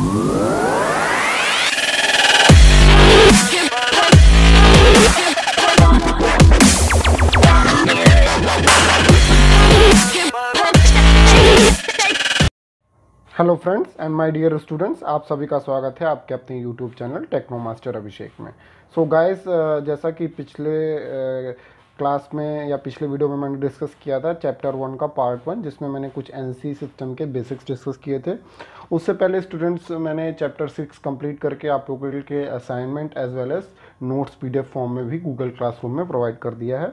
Hello friends and my dear students, आप सभी का स्वागत है आपके अपने YouTube channel techno master Abhishek में। सो गाइस, जैसा कि पिछले क्लास में या पिछले वीडियो में मैंने डिस्कस किया था चैप्टर 1 का पार्ट 1, जिसमें मैंने कुछ एनसी सिस्टम के बेसिक्स डिस्कस किए थे। उससे पहले स्टूडेंट्स मैंने चैप्टर 6 कंप्लीट करके आप लोगों के assignment as well as notes PDF form में भी गूगल क्लासरूम में प्रोवाइड कर दिया है,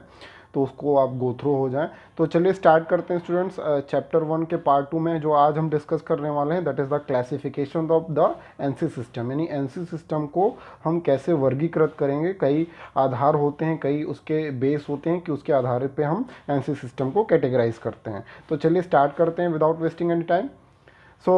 तो उसको आप गो थ्रू हो जाएं। तो चलिए स्टार्ट करते हैं स्टूडेंट्स चैप्टर 1 के पार्ट 2 में, जो आज हम डिस्कस करने वाले हैं that is the classification of the NC system, यानी एनसी सिस्टम को हम कैसे वर्गीकृत करेंगे। कई आधार होते हैं, कई उसके बेस होते हैं कि उसके आधार पे हम एनसी सिस्टम को कैटेगराइज करते हैं। तो चलिए स्टार्ट करते हैं without wasting any time. So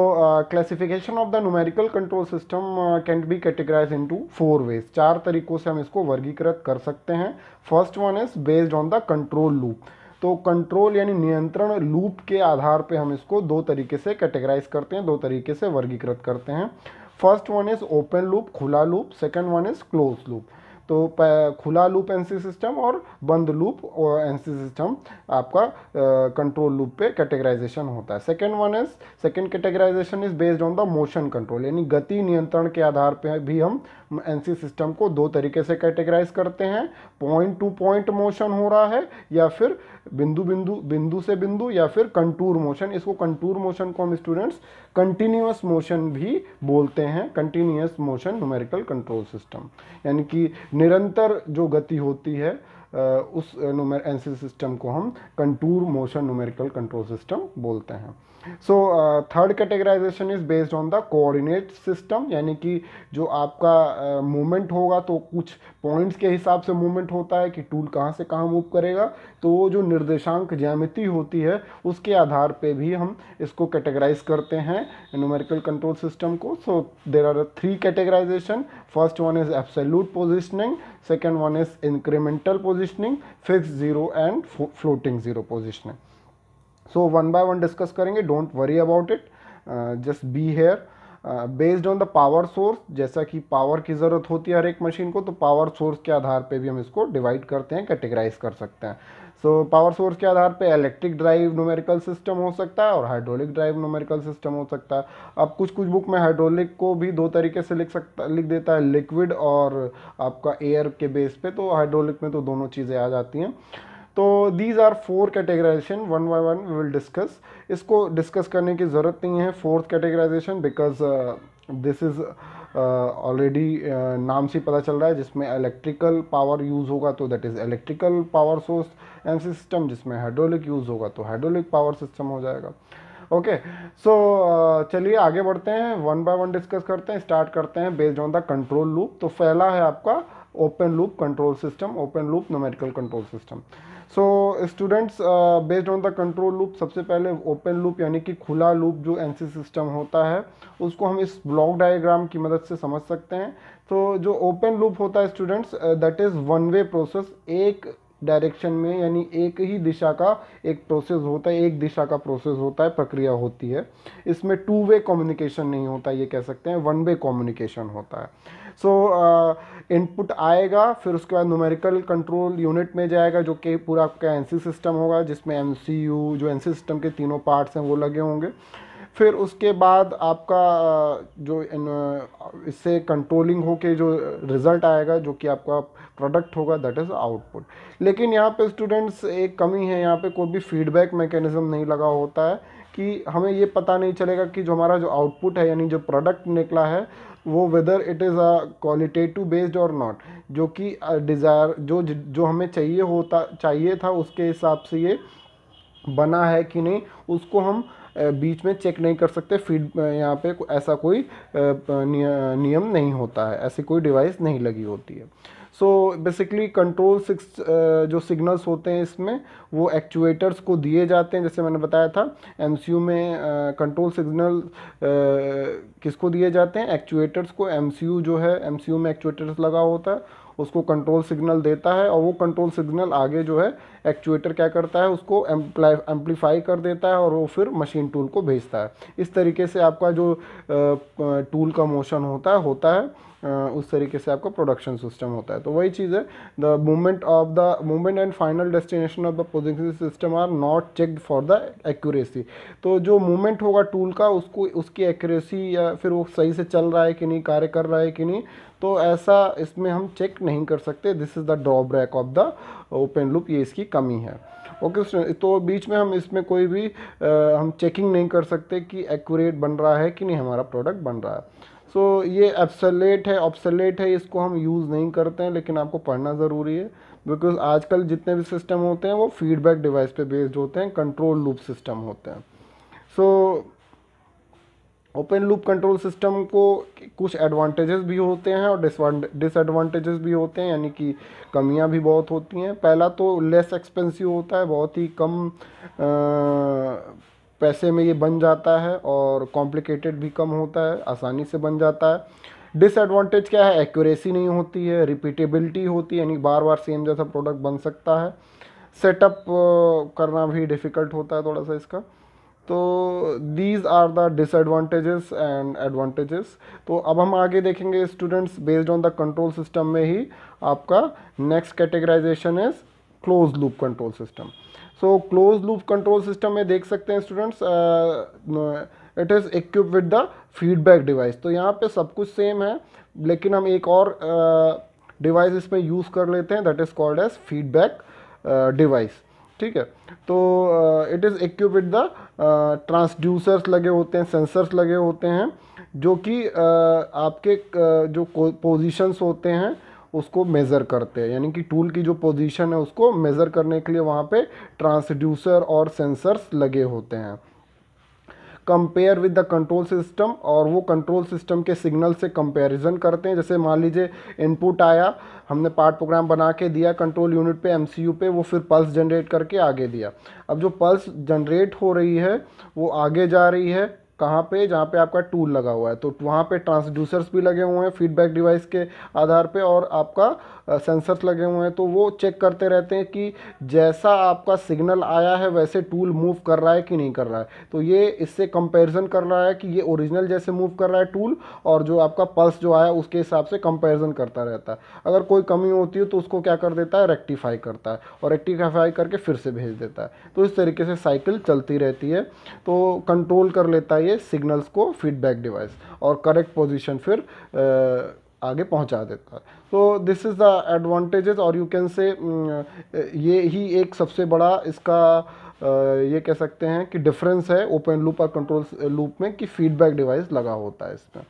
classification of the numerical control system can be categorized into 4 ways। 4 तरीक़ों से हम इसको वर्गीकृत कर सकते हैं। First 1 is based on the control loop। तो कंट्रोल यानी नियंत्रण लूप के आधार पे हम इसको 2 तरीके से कैटेगराइज करते हैं, 2 तरीके से वर्गीकृत करते हैं। First 1 is ओपन लूप, खुला loop. Second 1 is close loop. तो खुला लूप एनसी सिस्टम और बंद लूप और एनसी सिस्टम आपका कंट्रोल लूप पे कैटेगराइजेशन होता है। Second categorization is based on the motion control, यानी गति नियंत्रण के आधार पे भी हम एनसी सिस्टम को 2 तरीके से कैटेगराइज करते हैं। पॉइंट टू पॉइंट मोशन हो रहा है या फिर बिंदु बिंदु बिंदु से बिंदु, या फिर कंटूर मोशन। इसको कंटूर मोशन को हम स्टूडेंट्स कंटिन्यूस मोशन भी बोलते हैं, continuous motion numerical control system, यानी कि निरंतर जो गति होती है उस एनसी सिस्टम को हम contour motion numerical control system बोलते हैं। So third categorization is based on the coordinate system, यानी कि जो आपका मूवमेंट होगा तो कुछ पॉइंट्स के हिसाब से मूवमेंट होता है कि टूल कहाँ से कहाँ मूव करेगा। तो वो जो निर्देशांक ज्यामिति होती है उसके आधार पे भी हम इसको कैटेगराइज करते हैं न्यूमेरिकल कंट्रोल सिस्टम को। So there are 3 categorization. First 1 is absolute positioning, Second 1 is incremental positioning, Fixed 0 and floating 0 positioning. So 1 by 1 discuss करेंगे, don't worry about it, just be here. Based on the power source, जैसा कि power की ज़रूरत होती है हर एक machine को, तो पावर सोर्स के आधार पे भी हम इसको डिवाइड करते हैं, कैटेगराइज कर सकते हैं। सो पावर सोर्स के आधार पे इलेक्ट्रिक ड्राइव न्यूमेरिकल सिस्टम हो सकता है और हाइड्रोलिक ड्राइव न्यूमेरिकल सिस्टम हो सकता है। अब कुछ बुक में हाइड्रोलिक को भी 2 तरीके से लिख देता है, लिक्विड और आपका एयर के बेस पे। तो हाइड्रोलिक में तो दोनों चीज़ें आ जाती हैं। तो these are 4 categorization, 1 by 1 we will discuss. इसको डिस्कस करने की ज़रूरत नहीं है 4th categorization, because this is already नाम से पता चल रहा है। जिसमें इलेक्ट्रिकल पावर यूज़ होगा तो that is electrical power source NC system, जिसमें हाइड्रोलिक यूज़ होगा तो हाइड्रोलिक पावर सिस्टम हो जाएगा। ओके, सो चलिए आगे बढ़ते हैं, 1 by 1 डिस्कस करते हैं। स्टार्ट करते हैं based on the control loop. तो पहला है आपका open loop control system, open loop numerical control system. So students, based on the control loop, सबसे पहले ओपन लूप यानी कि खुला लूप जो एनसी सिस्टम होता है उसको हम इस ब्लॉक डायग्राम की मदद से समझ सकते हैं। तो जो ओपन लूप होता है students, that is 1 way process, एक डायरेक्शन में यानी एक ही दिशा का एक प्रोसेस होता है, एक दिशा का प्रोसेस होता है, प्रक्रिया होती है। इसमें 2 वे कम्युनिकेशन नहीं होता, ये कह सकते हैं 1 वे कम्युनिकेशन होता है। सो इनपुट आएगा, फिर उसके बाद न्यूमेरिकल कंट्रोल यूनिट में जाएगा, जो कि पूरा आपका एनसी सिस्टम होगा, जिसमें MCU जो एनसी सिस्टम के 3 पार्ट्स हैं वो लगे होंगे। फिर उसके बाद आपका जो इससे कंट्रोलिंग होके जो रिज़ल्ट आएगा, जो कि आपका प्रोडक्ट होगा, दैट इज़ आउटपुट। लेकिन यहाँ पे स्टूडेंट्स एक कमी है, यहाँ पे कोई भी फीडबैक मैकेनिज़्म नहीं लगा होता है कि हमें ये पता नहीं चलेगा कि जो हमारा जो आउटपुट है यानी जो प्रोडक्ट निकला है वो whether it is a qualitative based और नॉट, जो कि डिज़ायर जो हमें चाहिए था उसके हिसाब से ये बना है कि नहीं, उसको हम बीच में चेक नहीं कर सकते। यहाँ पे ऐसा कोई नियम नहीं होता है, ऐसी कोई डिवाइस नहीं लगी होती है। सो बेसिकली कंट्रोल 6 जो सिग्नल्स होते हैं इसमें वो एक्चुएटर्स को दिए जाते हैं। जैसे मैंने बताया था MCU में कंट्रोल सिग्नल किसको दिए जाते हैं, एक्चुएटर्स को। MCU जो है, MCU में एक्चुएटर्स लगा होता है, उसको कंट्रोल सिग्नल देता है और वो कंट्रोल सिग्नल आगे जो है एक्चुएटर क्या करता है उसको एम्पलीफाई कर देता है और वो फिर मशीन टूल को भेजता है। इस तरीके से आपका जो टूल का मोशन होता है उस तरीके से आपका प्रोडक्शन सिस्टम होता है। तो वही चीज़ है, the movement and final destination of the position system are not checked for the accuracy. तो जो मूवमेंट होगा टूल का उसको उसकी एक्यूरेसी या फिर वो सही से चल रहा है कि नहीं, कार्य कर रहा है कि नहीं, तो ऐसा इसमें हम चेक नहीं कर सकते। This is the drawback of the open loop, ये इसकी कमी है। ओके, तो बीच में हम इसमें कोई भी हम चेकिंग नहीं कर सकते कि एक्यूरेट बन रहा है कि नहीं हमारा प्रोडक्ट बन रहा है। सो ये ऑब्सोलेट है, इसको हम यूज़ नहीं करते हैं, लेकिन आपको पढ़ना ज़रूरी है बिकॉज आजकल जितने भी सिस्टम होते हैं वो फीडबैक डिवाइस पे बेस्ड होते हैं, कंट्रोल लूप सिस्टम होते हैं। So open loop control system को कुछ एडवांटेजेस भी होते हैं और डिसएडवांटेजेस भी होते हैं, यानी कि कमियां भी बहुत होती हैं। पहला तो लेस एक्सपेंसिव होता है, बहुत ही कम पैसे में ये बन जाता है और कॉम्प्लिकेटेड भी कम होता है, आसानी से बन जाता है। डिसएडवांटेज क्या है, एक्यूरेसी नहीं होती है, रिपीटेबिलिटी होती है, यानी बार बार सेम जैसा प्रोडक्ट बन सकता है, सेटअप करना भी डिफ़िकल्ट होता है थोड़ा सा इसका। तो these are the disadvantages and advantages. तो अब हम आगे देखेंगे students, based on the control system में ही आपका next categorization is close loop control system. So close loop control system में देख सकते हैं students, it is equip with the feedback device. तो यहाँ पे सब कुछ सेम है, लेकिन हम एक और डिवाइस इसमें यूज़ कर लेते हैं, that is called as feedback device, ठीक है। तो it is equip with the transducers लगे होते हैं, सेंसर्स लगे होते हैं, जो कि आपके जो पोजीशंस होते हैं उसको मेज़र करते हैं, यानी कि टूल की जो पोजीशन है उसको मेज़र करने के लिए वहाँ पे ट्रांसड्यूसर और सेंसर्स लगे होते हैं। Compare with the control system, और वो कंट्रोल सिस्टम के सिग्नल से कंपैरिजन करते हैं। जैसे मान लीजिए इनपुट आया, हमने पार्ट प्रोग्राम बना के दिया कंट्रोल यूनिट पे, MCU पे, वो फिर पल्स जनरेट करके आगे दिया। अब जो पल्स जनरेट हो रही है वो आगे जा रही है कहाँ पे, जहाँ पे आपका टूल लगा हुआ है, तो वहाँ पे ट्रांसड्यूसर्स भी लगे हुए हैं फीडबैक डिवाइस के आधार पे और आपका सेंसर्स लगे हुए हैं। तो वो चेक करते रहते हैं कि जैसा आपका सिग्नल आया है वैसे टूल मूव कर रहा है कि नहीं कर रहा है। तो ये इससे कंपैरिजन कर रहा है कि ये ओरिजिनल जैसे मूव कर रहा है टूल और जो आपका पल्स जो आया उसके हिसाब से कंपैरिजन करता रहता है। अगर कोई कमी होती है तो उसको क्या कर देता है, रेक्टिफाई करता है और रेक्टिफाई करके फिर से भेज देता है। तो इस तरीके से साइकिल चलती रहती है। तो कंट्रोल कर लेता है सिग्नल्स को फीडबैक डिवाइस और करेक्ट पोजीशन फिर आगे पहुंचा देता है। तो दिस इज़ द एडवांटेजेस, और यू कैन से ये ही एक सबसे बड़ा इसका ये कह सकते हैं कि डिफरेंस है ओपन लूप और कंट्रोल लूप में, कि फीडबैक डिवाइस लगा होता है इसमें।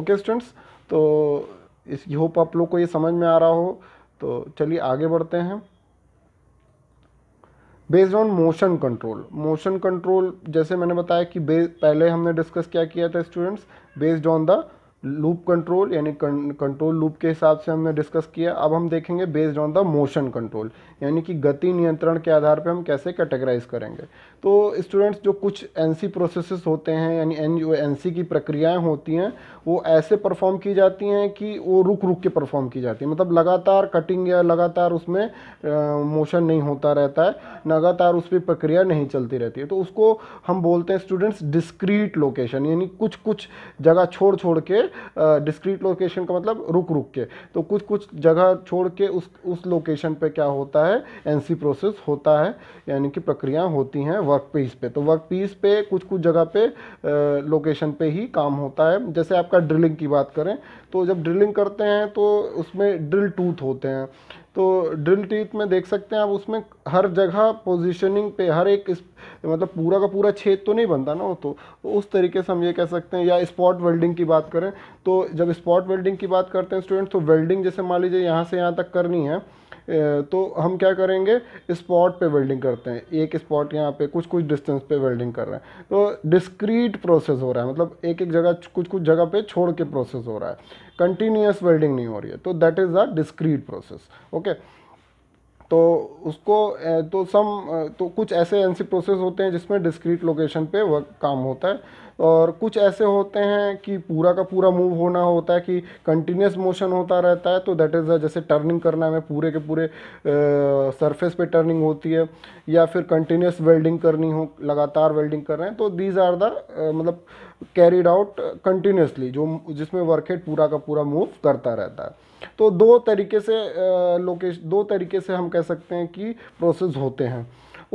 ओके स्टूडेंट्स, तो इस होप आप लोग को ये समझ में आ रहा हो। तो चलिए आगे बढ़ते हैं। बेस्ड ऑन मोशन कंट्रोल, जैसे मैंने बताया कि पहले हमने डिस्कस क्या किया था students, based on the loop control, यानी कंट्रोल लूप के हिसाब से हमने डिस्कस किया। अब हम देखेंगे based on the motion control, यानी कि गति नियंत्रण के आधार पे हम कैसे कैटेगराइज करेंगे। तो स्टूडेंट्स, जो कुछ NC प्रोसेसेस होते हैं, यानी NC की प्रक्रियाएं होती हैं, वो ऐसे परफॉर्म की जाती हैं कि वो रुक रुक के परफॉर्म की जाती है, मतलब लगातार कटिंग या लगातार उसमें मोशन नहीं होता रहता है, लगातार उस पर प्रक्रिया नहीं चलती रहती है। तो उसको हम बोलते हैं स्टूडेंट्स डिस्क्रीट लोकेशन, यानी कुछ कुछ जगह छोड़ छोड़ के, डिस्क्रीट लोकेशन का मतलब रुक रुक के, तो कुछ कुछ जगह छोड़ के उस लोकेशन पे क्या होता है, NC प्रोसेस होता है, यानी कि प्रक्रियाएं होती हैं वर्क पीस पे। तो वर्क पीस पे कुछ कुछ जगह पे लोकेशन पे ही काम होता है। जैसे आपका ड्रिलिंग की बात करें, तो जब ड्रिलिंग करते हैं तो उसमें ड्रिल टूथ होते हैं, तो ड्रिल टीथ में देख सकते हैं आप उसमें हर जगह पोजीशनिंग पे हर एक मतलब पूरा का पूरा छेद तो नहीं बनता ना, वो तो उस तरीके से हम ये कह सकते हैं। या स्पॉट वेल्डिंग की बात करें, तो जब स्पॉट वेल्डिंग की बात करते हैं स्टूडेंट्स, तो वेल्डिंग जैसे मान लीजिए यहाँ से यहाँ तक करनी है, तो हम क्या करेंगे, स्पॉट पे वेल्डिंग करते हैं, एक स्पॉट यहाँ पे कुछ कुछ डिस्टेंस पे वेल्डिंग कर रहे हैं। तो डिस्क्रीट प्रोसेस हो रहा है, मतलब एक एक जगह कुछ कुछ जगह पे छोड़ के प्रोसेस हो रहा है, कंटिन्यूअस वेल्डिंग नहीं हो रही है, तो that is the discrete process. Okay, तो उसको तो कुछ ऐसे एनसी प्रोसेस होते हैं जिसमें डिस्क्रीट लोकेशन पे वर्क काम होता है, और कुछ ऐसे होते हैं कि पूरा का पूरा मूव होना होता है कि कंटिन्यूस मोशन होता रहता है, तो दैट इज़ जैसे टर्निंग करना है, पूरे के पूरे सरफेस पे टर्निंग होती है, या फिर कंटिन्यूस वेल्डिंग करनी हो, लगातार वेल्डिंग कर रहे हैं, तो दीज आर द मतलब कैरीड आउट कंटिन्यूसली, जो जिसमें वर्कहेड पूरा का पूरा मूव करता रहता है। तो दो तरीके से हम कह सकते हैं कि प्रोसेस होते हैं,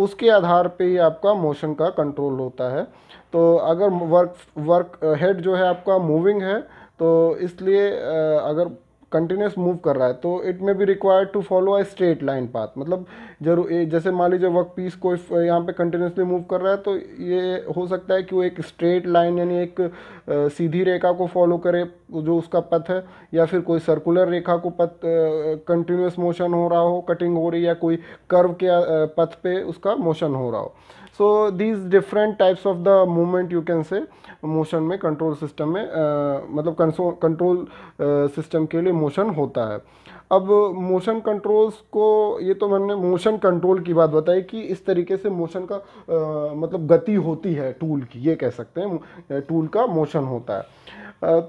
उसके आधार पे ही आपका मोशन का कंट्रोल होता है। तो अगर वर्क हेड जो है आपका मूविंग है, तो इसलिए अगर कंटिन्यूस मूव कर रहा है तो it may be required to follow a straight line path, मतलब जरूर जैसे मान लीजिए वर्क पीस कोई यहाँ पे कंटिन्यूसली मूव कर रहा है, तो ये हो सकता है कि वो एक स्ट्रेट लाइन यानी एक सीधी रेखा को फॉलो करे जो उसका पथ है, या फिर कोई सर्कुलर रेखा को पथ कंटिन्यूस मोशन हो रहा हो, कटिंग हो रही है, या कोई कर्व के पथ पे उसका मोशन हो रहा हो। So these different types of the movement you can say motion में कंट्रोल सिस्टम में मतलब कंट्रोल सिस्टम के लिए मोशन होता है। अब मोशन कंट्रोल्स को, ये तो मैंने मोशन कंट्रोल की बात बताई कि इस तरीके से मोशन का मतलब गति होती है टूल की, ये कह सकते हैं टूल का मोशन होता है।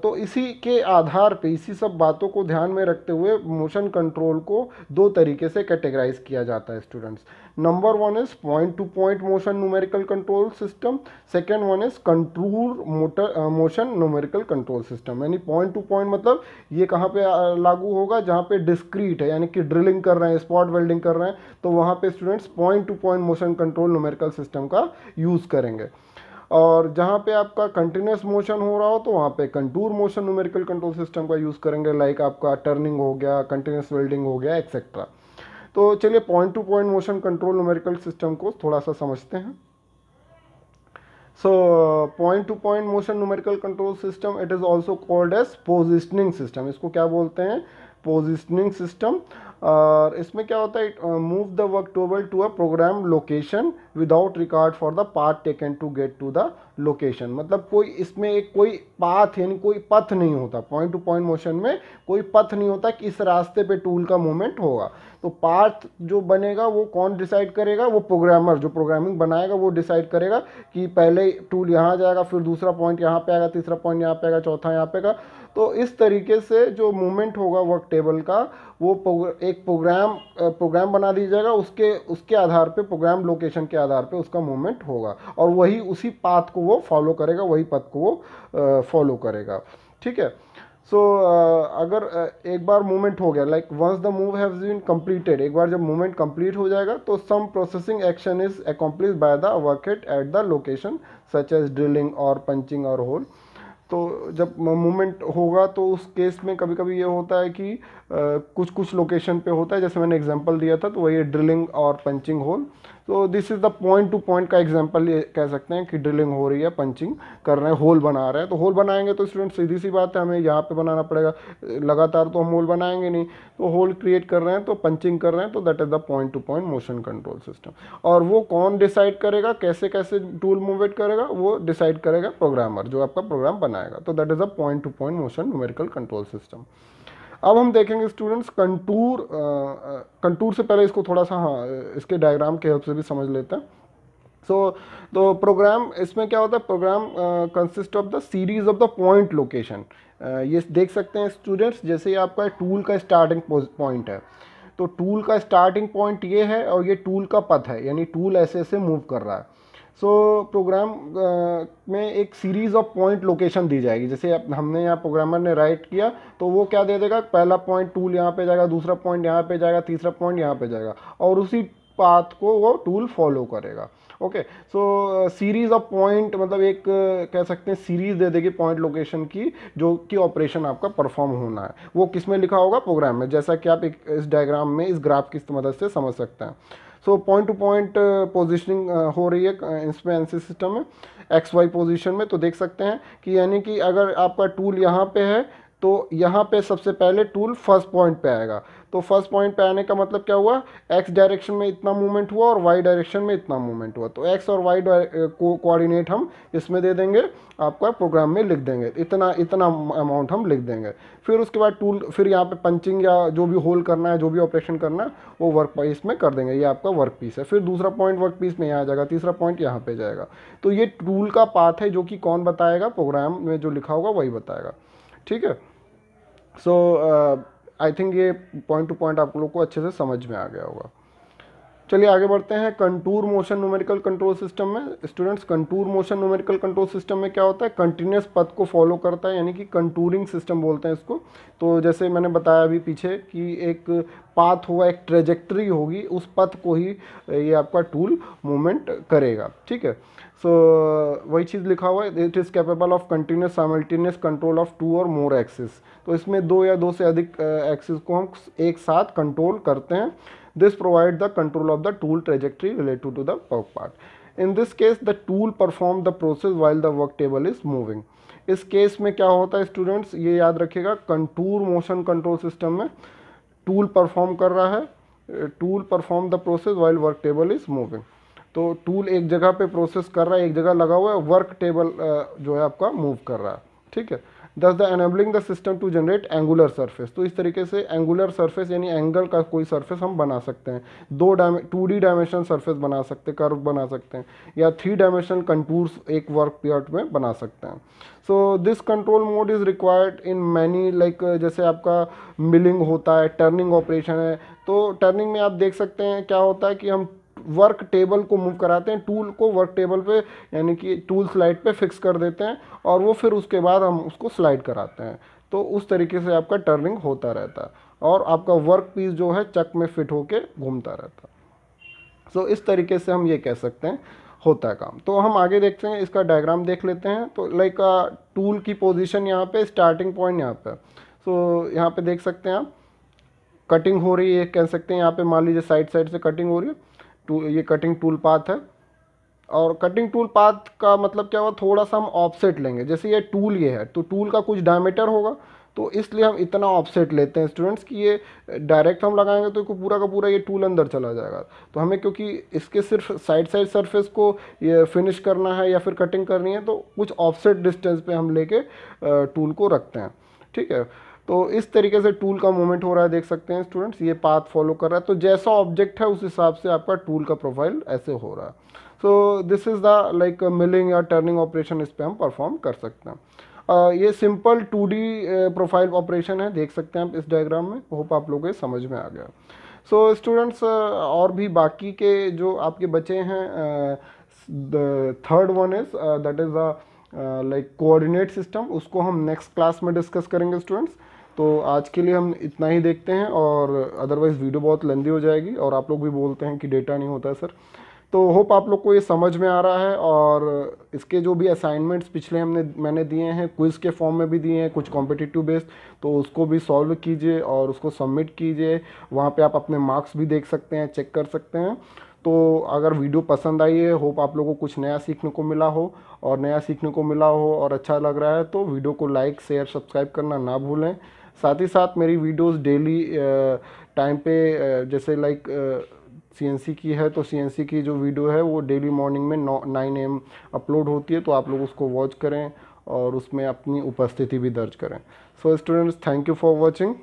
तो इसी के आधार पे, इसी सब बातों को ध्यान में रखते हुए मोशन कंट्रोल को दो तरीके से कैटेगराइज किया जाता है students. Number one is point to point motion numerical control system, second one is control motion numerical control system. यानी पॉइंट टू पॉइंट मतलब ये कहाँ पे लागू होगा, जहाँ पे डिस्क्रीट है, यानी कि ड्रिलिंग कर रहे हैं, स्पॉट वेल्डिंग कर रहे हैं, तो वहाँ पे students point to point motion control numerical system का यूज़ करेंगे, और जहाँ पे आपका कंटिन्यूस मोशन हो रहा हो तो वहाँ पे contour motion numerical control system का यूज़ करेंगे, लाइक आपका टर्निंग हो गया, कंटिन्यूस वेल्डिंग हो गया, एक्सेट्रा। तो चलिए point to point motion control numerical system को थोड़ा सा समझते हैं। So point to point motion numerical control system, it is also called as positioning system. इसको क्या बोलते हैं? Positioning system. और इसमें क्या होता है, move the work table to a program location without record for the path taken to get to the location. मतलब कोई इसमें एक कोई पाथ यानी कोई पथ नहीं होता, पॉइंट टू पॉइंट मोशन में कोई पथ नहीं होता कि इस रास्ते पे टूल का मूवमेंट होगा। तो पाथ जो बनेगा वो कौन डिसाइड करेगा? वो प्रोग्रामर, जो प्रोग्रामिंग बनाएगा वो डिसाइड करेगा कि पहले टूल यहाँ जाएगा, फिर दूसरा पॉइंट यहाँ पे आएगा, तीसरा पॉइंट यहाँ पे आएगा, चौथा यहाँ पे आएगा। तो इस तरीके से जो मूवमेंट होगा वर्क टेबल का, वो एक प्रोग्राम बना दिया जाएगा, उसके आधार पे, प्रोग्राम लोकेशन के आधार पे उसका मूवमेंट होगा, और वही उसी पाथ को वो फॉलो करेगा, वही पथ को वो फॉलो करेगा। ठीक है। सो अगर एक बार मूवमेंट हो गया, like once the move have been completed, एक बार जब मूवमेंट कंप्लीट हो जाएगा तो some processing action is accomplish by the workhead at the location such as drilling और पंचिंग और होल। तो जब मूवमेंट होगा तो उस केस में कभी कभी ये होता है कि कुछ लोकेशन पे होता है, जैसे मैंने एग्जांपल दिया था, तो वही ड्रिलिंग और पंचिंग होल। तो this is the point to point का एग्जांपल ये कह सकते हैं कि ड्रिलिंग हो रही है, पंचिंग कर रहे हैं, होल बना रहे हैं। तो होल बनाएंगे तो स्टूडेंट सीधी सी बात है, हमें यहाँ पे बनाना पड़ेगा, लगातार तो हम होल बनाएंगे नहीं, तो होल क्रिएट कर रहे हैं, तो पंचिंग कर रहे हैं, तो that is the point to point motion control system. और वो कौन डिसाइड करेगा, कैसे कैसे टूल मूवमेंट करेगा, वो डिसाइड करेगा प्रोग्रामर, जो आपका प्रोग्राम बनाएगा। तो that is the point to point motion numerical control system. अब हम देखेंगे स्टूडेंट्स कंटूर से पहले इसको थोड़ा सा, हाँ, इसके डायग्राम के हेल्प से भी समझ लेते हैं। तो प्रोग्राम, इसमें क्या होता है, program consist of the series of the point location. ये देख सकते हैं स्टूडेंट्स, जैसे आपका टूल का स्टार्टिंग पॉइंट है, तो टूल का स्टार्टिंग पॉइंट ये है और ये टूल का पथ है, यानी टूल ऐसे ऐसे मूव कर रहा है। सो प्रोग्राम में एक सीरीज़ ऑफ पॉइंट लोकेशन दी जाएगी, जैसे हमने यहाँ प्रोग्रामर ने राइट किया तो वो क्या दे देगा, पहला पॉइंट टूल यहाँ पे जाएगा, दूसरा पॉइंट यहाँ पे जाएगा, तीसरा पॉइंट यहाँ पे जाएगा, और उसी पाथ को वो टूल फॉलो करेगा। Okay, so series of point मतलब एक कह सकते हैं सीरीज़ दे देगी पॉइंट लोकेशन की, जो कि ऑपरेशन आपका परफॉर्म होना है। वो किस में लिखा होगा? प्रोग्राम में, जैसा कि आप इस डायग्राम में, इस ग्राफ की मदद से समझ सकते हैं। So point to point positioning हो रही है इसमें, एनसी सिस्टम में, एक्स वाई पोजीशन में। तो देख सकते हैं कि यानी कि अगर आपका टूल यहाँ पे है तो यहाँ पे सबसे पहले टूल फर्स्ट पॉइंट पे आएगा। तो फर्स्ट पॉइंट पे आने का मतलब क्या हुआ, एक्स डायरेक्शन में इतना मूवमेंट हुआ और वाई डायरेक्शन में इतना मूवमेंट हुआ। तो एक्स और वाई को कोऑर्डिनेट हम इसमें दे देंगे, आपका प्रोग्राम में लिख देंगे, इतना इतना अमाउंट हम लिख देंगे। फिर उसके बाद टूल, फिर यहाँ पे पंचिंग या जो भी होल करना है, जो भी ऑपरेशन करना है वो वर्क पीस में कर देंगे। ये आपका वर्क पीस है। फिर दूसरा पॉइंट वर्क पीस में यहाँ आ जाएगा, तीसरा पॉइंट यहाँ पर जाएगा। तो ये टूल का पाथ है जो कि कौन बताएगा, प्रोग्राम में जो लिखा होगा वही बताएगा। ठीक है, सो आई थिंक ये पॉइंट टू पॉइंट आप लोग को अच्छे से समझ में आ गया होगा। चलिए आगे बढ़ते हैं। Contour motion numerical control system में students, contour motion numerical control system में क्या होता है, कंटिन्यूस पथ को फॉलो करता है, यानी कि कंटूरिंग सिस्टम बोलते हैं इसको। तो जैसे मैंने बताया अभी पीछे कि एक पाथ होगा, एक ट्रेजेक्ट्री होगी, उस पथ को ही ये आपका टूल मूवमेंट करेगा। ठीक है, सो वही चीज़ लिखा हुआ है, it is capable of continuous simultaneous control of two और मोर एक्सिस। तो इसमें दो या दो से अधिक एक्सिस को हम एक साथ कंट्रोल करते हैं। This provides the control of the tool trajectory related to the work part. In this case, the tool performs the process while the work table is moving. इस केस में क्या होता है स्टूडेंट्स, ये याद रखिएगा, कंटूर मोशन कंट्रोल सिस्टम में tool perform कर रहा है, tool perform the process while work table is moving. तो टूल एक जगह पे प्रोसेस कर रहा है, एक जगह लगा हुआ है, वर्क टेबल जो है आपका मूव कर रहा है। ठीक है, thus the enabling the system to generate angular surface. तो इस तरीके से एंगुलर सरफेस यानी एंगल का कोई सरफेस हम बना सकते हैं, 2D डायमेंशनल सरफेस बना सकते हैं, कर्व बना सकते हैं, या 3 डायमेंशनल कंटूर्स एक वर्क प्लॉट में बना सकते हैं। So this control mode is required in many, like जैसे आपका मिलिंग होता है, टर्निंग ऑपरेशन है। तो टर्निंग में आप देख सकते हैं क्या होता है कि हम वर्क टेबल को मूव कराते हैं, टूल को वर्क टेबल पे यानी कि टूल स्लाइड पे फिक्स कर देते हैं और वो फिर उसके बाद हम उसको स्लाइड कराते हैं। तो उस तरीके से आपका टर्निंग होता रहता है और आपका वर्क पीस जो है चक में फिट होके घूमता रहता है। सो इस तरीके से हम ये कह सकते हैं होता है काम। तो हम आगे देखते हैं, इसका डायग्राम देख लेते हैं। तो लाइक टूल की पोजिशन यहाँ पर, स्टार्टिंग पॉइंट यहाँ पर, सो यहाँ पर देख सकते हैं आप कटिंग हो रही है, कह सकते हैं यहाँ पर मान लीजिए साइड साइड से कटिंग हो रही है। ये कटिंग टूल पाथ है और कटिंग टूल पाथ का मतलब क्या हुआ, थोड़ा सा हम ऑफसेट लेंगे। जैसे ये टूल ये है तो टूल का कुछ डायमीटर होगा, तो इसलिए हम इतना ऑफसेट लेते हैं स्टूडेंट्स कि ये डायरेक्ट हम लगाएंगे तो पूरा का पूरा ये टूल अंदर चला जाएगा। तो हमें क्योंकि इसके सिर्फ साइड साइड सरफेस को ये फिनिश करना है या फिर कटिंग करनी है, तो कुछ ऑफसेट डिस्टेंस पे हम लेके टूल को रखते हैं। ठीक है, तो इस तरीके से टूल का मूवमेंट हो रहा है, देख सकते हैं स्टूडेंट्स, ये पाथ फॉलो कर रहा है। तो जैसा ऑब्जेक्ट है उस हिसाब से आपका टूल का प्रोफाइल ऐसे हो रहा है। So this is the like milling या टर्निंग ऑपरेशन, इस पर हम परफॉर्म कर सकते हैं। ये सिंपल 2D प्रोफाइल ऑपरेशन है, देख सकते हैं आप इस डायग्राम में। होप आप लोगों को समझ में आ गया। सो स्टूडेंट्स, और भी बाकी के जो आपके बचे हैं, third one is that is the like coordinate system, उसको हम नेक्स्ट क्लास में डिस्कस करेंगे स्टूडेंट्स। तो आज के लिए हम इतना ही देखते हैं और अदरवाइज़ वीडियो बहुत लंबी हो जाएगी और आप लोग भी बोलते हैं कि डेटा नहीं होता है सर। तो होप आप लोग को ये समझ में आ रहा है और इसके जो भी असाइनमेंट्स पिछले मैंने दिए हैं, क्विज़ के फॉर्म में भी दिए हैं, कुछ कॉम्पिटिटिव बेस्ड, तो उसको भी सॉल्व कीजिए और उसको सबमिट कीजिए। वहाँ पर आप अपने मार्क्स भी देख सकते हैं, चेक कर सकते हैं। तो अगर वीडियो पसंद आई है, होप आप लोगों को कुछ नया सीखने को मिला हो और अच्छा लग रहा है, तो वीडियो को लाइक शेयर सब्सक्राइब करना ना भूलें। साथ ही साथ मेरी वीडियोस डेली टाइम पे जैसे लाइक CNC की है तो CNC की जो वीडियो है वो डेली मॉर्निंग में 9 AM अपलोड होती है, तो आप लोग उसको वॉच करें और उसमें अपनी उपस्थिति भी दर्ज करें। सो students, thank you for watching.